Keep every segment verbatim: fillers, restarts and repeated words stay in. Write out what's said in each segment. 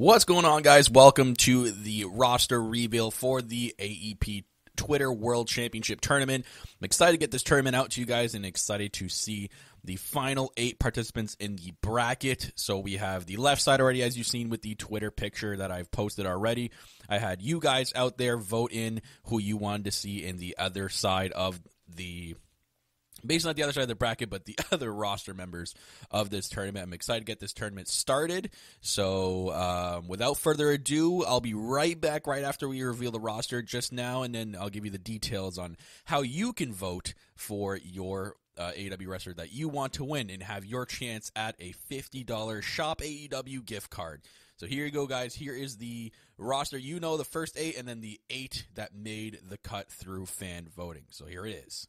What's going on, guys? Welcome to the roster reveal for the A E P Twitter World Championship Tournament. I'm excited to get this tournament out to you guys and excited to see the final eight participants in the bracket. So we have the left side already, as you've seen with the Twitter picture that I've posted already. I had you guys out there vote in who you wanted to see in the other side of the based on the other side of the bracket, but the other roster members of this tournament. I'm excited to get this tournament started. So um, without further ado, I'll be right back right after we reveal the roster just now, and then I'll give you the details on how you can vote for your uh, A E W wrestler that you want to win and have your chance at a fifty dollar Shop A E W gift card. So here you go, guys. Here is the roster. You know the first eight and then the eight that made the cut through fan voting. So here it is.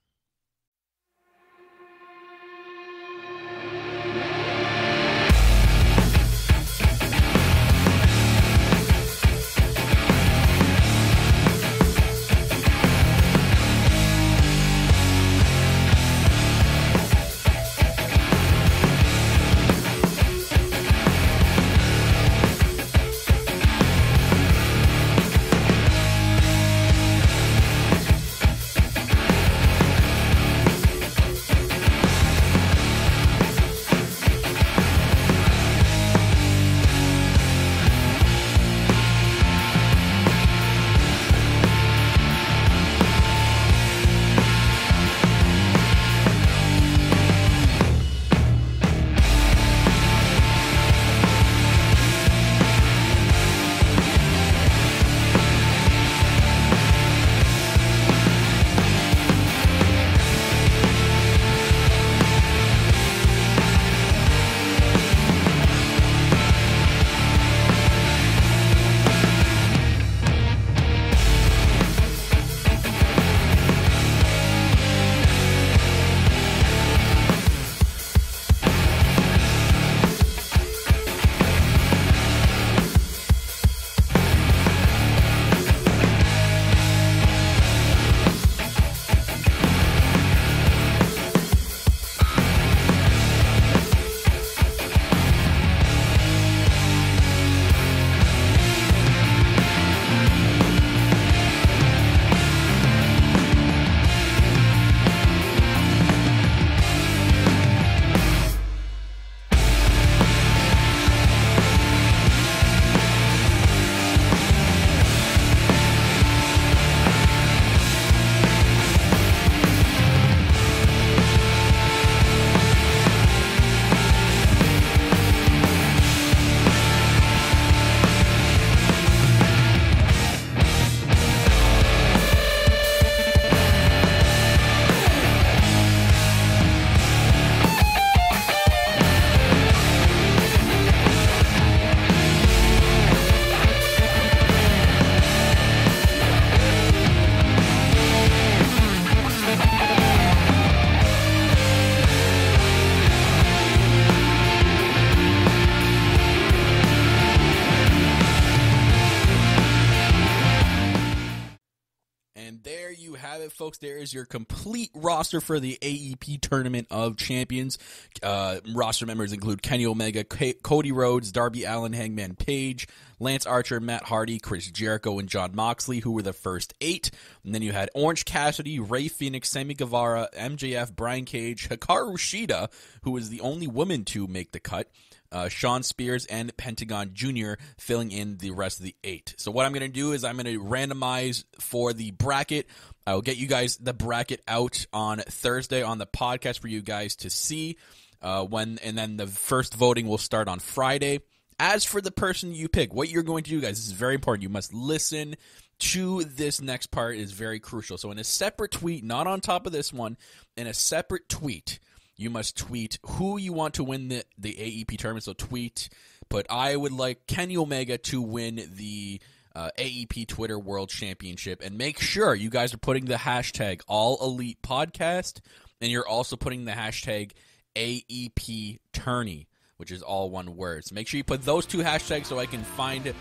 Folks, there is your complete roster for the A E P Tournament of Champions. Uh, roster members include Kenny Omega, C Cody Rhodes, Darby Allin, Hangman Page, Lance Archer, Matt Hardy, Chris Jericho, and John Moxley, who were the first eight. And then you had Orange Cassidy, Ray Phoenix, Sammy Guevara, M J F, Brian Cage, Hikaru Shida, who was the only woman to make the cut, Uh, Sean Spears, and Pentagon Junior filling in the rest of the eight. So what I'm going to do is I'm going to randomize for the bracket. I will get you guys the bracket out on Thursday on the podcast for you guys to see uh, when, and then the first voting will start on Friday. As for the person you pick, what you're going to do, guys, this is very important. You must listen to this next part. It is very crucial. So in a separate tweet, not on top of this one, in a separate tweet, you must tweet who you want to win the, the A E P tournament. So tweet, put, I would like Kenny Omega to win the uh, A E P Twitter World Championship. And make sure you guys are putting the hashtag All Elite Podcast. And you're also putting the hashtag A E P Tourney, which is all one word. So make sure you put those two hashtags so I can find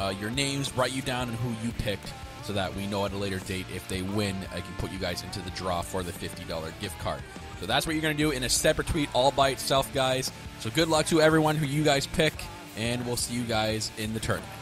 uh, your names, write you down, and who you picked, so that we know at a later date if they win, I can put you guys into the draw for the fifty dollar gift card. So that's what you're going to do in a separate tweet all by itself, guys. So good luck to everyone who you guys pick, and we'll see you guys in the tournament.